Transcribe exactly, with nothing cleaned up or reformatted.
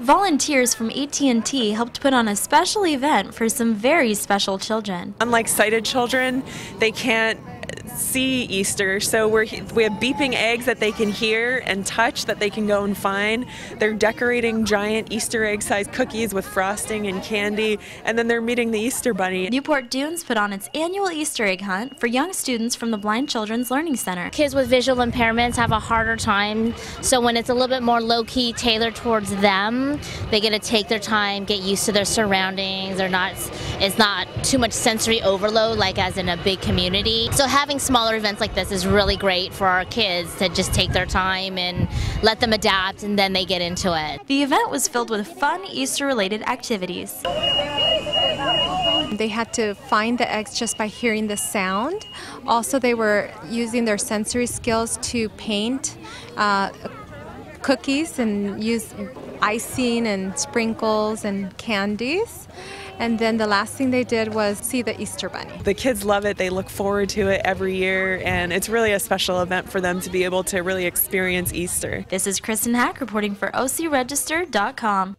Volunteers from A T and T helped put on a special event for some very special children. Unlike sighted children, they can't see Easter, so we're, we have beeping eggs that they can hear and touch that they can go and find. They're decorating giant Easter egg-sized cookies with frosting and candy, and then they're meeting the Easter Bunny. Newport Dunes put on its annual Easter egg hunt for young students from the Blind Children's Learning Center. Kids with visual impairments have a harder time, so when it's a little bit more low-key tailored towards them, they get to take their time, get used to their surroundings. They're not, it's not too much sensory overload like as in a big community. So having smaller events like this is really great for our kids to just take their time and let them adapt, and then they get into it. The event was filled with fun Easter-related activities. They had to find the eggs just by hearing the sound. Also, they were using their sensory skills to paint uh, cookies and use icing and sprinkles and candies. And then the last thing they did was see the Easter Bunny. The kids love it. They look forward to it every year, and it's really a special event for them to be able to really experience Easter. This is Kristen Haack reporting for O C Register dot com.